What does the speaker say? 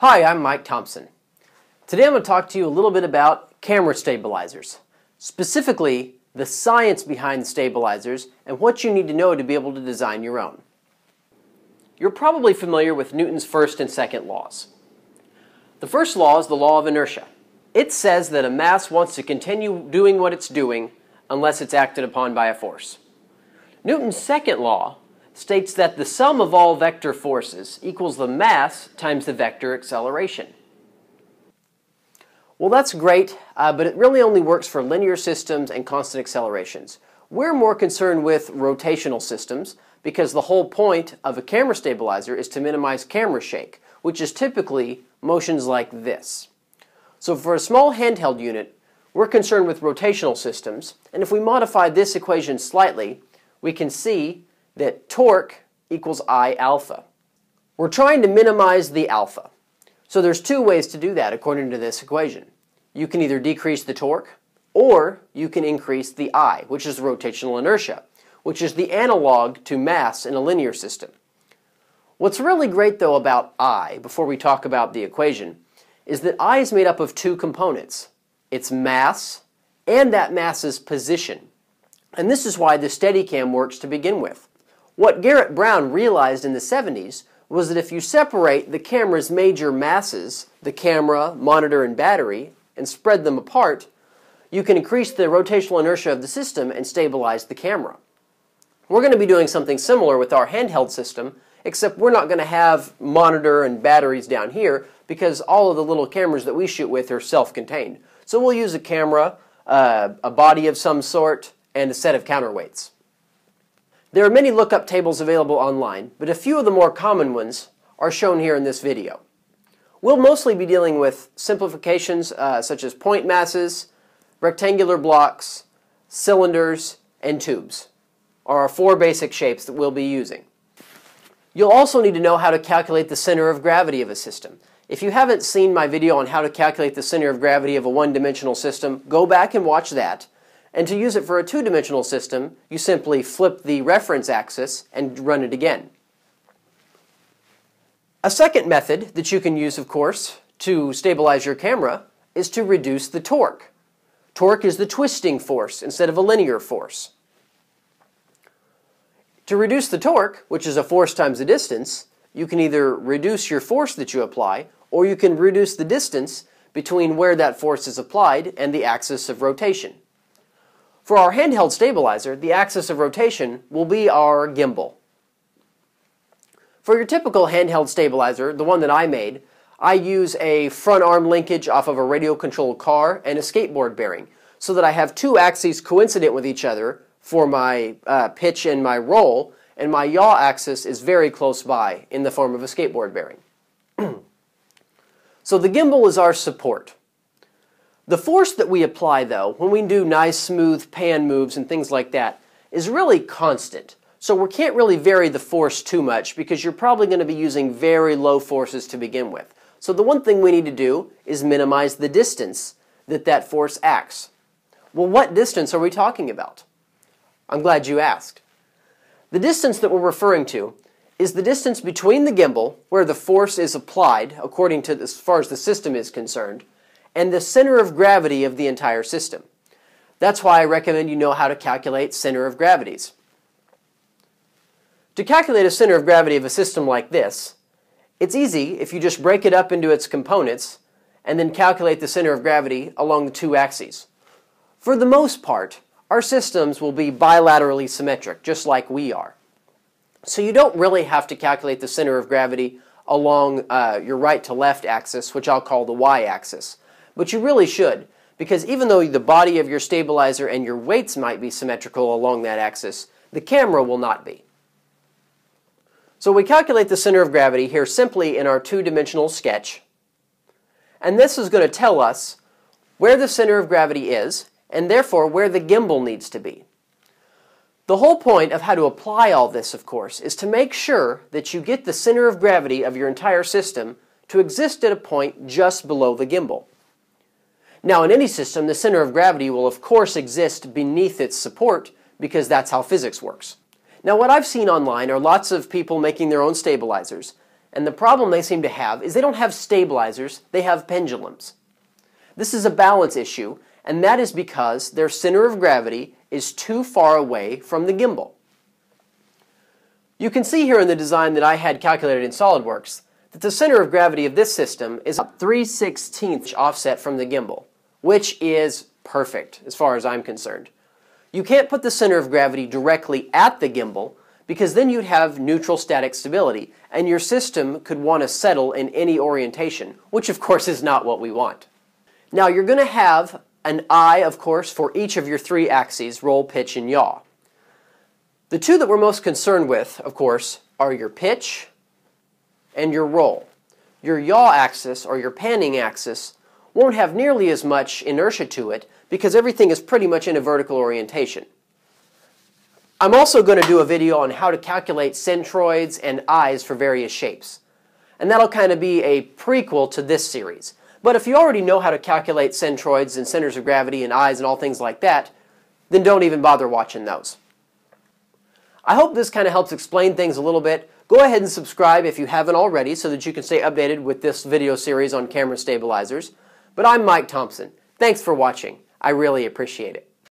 Hi, I'm Mike Thompson. Today I'm going to talk to you a little bit about camera stabilizers, specifically the science behind stabilizers and what you need to know to be able to design your own. You're probably familiar with Newton's first and second laws. The first law is the law of inertia. It says that a mass wants to continue doing what it's doing unless it's acted upon by a force. Newton's second law states that the sum of all vector forces equals the mass times the vector acceleration. Well, that's great, but it really only works for linear systems and constant accelerations. We're more concerned with rotational systems because the whole point of a camera stabilizer is to minimize camera shake, which is typically motions like this. So for a small handheld unit, we're concerned with rotational systems, and if we modify this equation slightly, we can see that torque equals I alpha. We're trying to minimize the alpha. So there's two ways to do that according to this equation. You can either decrease the torque or you can increase the I, which is rotational inertia, which is the analog to mass in a linear system. What's really great though about I, before we talk about the equation, is that I is made up of two components. It's mass and that mass's position. And this is why the Steadicam works to begin with. What Garrett Brown realized in the 70s was that if you separate the camera's major masses, the camera, monitor, and battery, and spread them apart, you can increase the rotational inertia of the system and stabilize the camera. We're going to be doing something similar with our handheld system, except we're not going to have monitor and batteries down here because all of the little cameras that we shoot with are self-contained. So we'll use a camera, a body of some sort, and a set of counterweights. There are many lookup tables available online, but a few of the more common ones are shown here in this video. We'll mostly be dealing with simplifications such as point masses, rectangular blocks, cylinders, and tubes are our four basic shapes that we'll be using. You'll also need to know how to calculate the center of gravity of a system. If you haven't seen my video on how to calculate the center of gravity of a one-dimensional system, go back and watch that. And to use it for a two-dimensional system, you simply flip the reference axis and run it again. A second method that you can use, of course, to stabilize your camera is to reduce the torque. Torque is the twisting force instead of a linear force. To reduce the torque, which is a force times the distance, you can either reduce your force that you apply, or you can reduce the distance between where that force is applied and the axis of rotation. For our handheld stabilizer, the axis of rotation will be our gimbal. For your typical handheld stabilizer, the one that I made, I use a front arm linkage off of a radio-controlled car and a skateboard bearing, so that I have two axes coincident with each other for my pitch and my roll, and my yaw axis is very close by in the form of a skateboard bearing. So the gimbal is our support. The force that we apply, though, when we do nice, smooth pan moves and things like that, is really constant. So we can't really vary the force too much because you're probably going to be using very low forces to begin with. So the one thing we need to do is minimize the distance that that force acts. Well, what distance are we talking about? I'm glad you asked. The distance that we're referring to is the distance between the gimbal, where the force is applied, according to as far as the system is concerned, and the center of gravity of the entire system. That's why I recommend you know how to calculate center of gravities. To calculate a center of gravity of a system like this, it's easy if you just break it up into its components and then calculate the center of gravity along the two axes. For the most part, our systems will be bilaterally symmetric, just like we are. So you don't really have to calculate the center of gravity along your right to left axis, which I'll call the y-axis. But you really should, because even though the body of your stabilizer and your weights might be symmetrical along that axis, the camera will not be. So we calculate the center of gravity here simply in our two-dimensional sketch, and this is going to tell us where the center of gravity is, and therefore where the gimbal needs to be. The whole point of how to apply all this, of course, is to make sure that you get the center of gravity of your entire system to exist at a point just below the gimbal. Now, in any system, the center of gravity will, of course, exist beneath its support because that's how physics works. Now, what I've seen online are lots of people making their own stabilizers, And the problem they seem to have is they don't have stabilizers, they have pendulums. This is a balance issue, and that is because their center of gravity is too far away from the gimbal. You can see here in the design that I had calculated in SolidWorks that the center of gravity of this system is a 3/16 offset from the gimbal, which is perfect as far as I'm concerned. You can't put the center of gravity directly at the gimbal, because then you'd have neutral static stability, and your system could want to settle in any orientation, which of course is not what we want. Now you're going to have an eye, of course, for each of your three axes, roll, pitch, and yaw. The two that we're most concerned with, of course, are your pitch and your roll. Your yaw axis, or your panning axis, won't have nearly as much inertia to it, because everything is pretty much in a vertical orientation. I'm also going to do a video on how to calculate centroids and eyes for various shapes. And that'll kind of be a prequel to this series. But if you already know how to calculate centroids and centers of gravity and eyes and all things like that, then don't even bother watching those. I hope this kind of helps explain things a little bit. Go ahead and subscribe if you haven't already so that you can stay updated with this video series on camera stabilizers. But I'm Mike Thompson. Thanks for watching. I really appreciate it.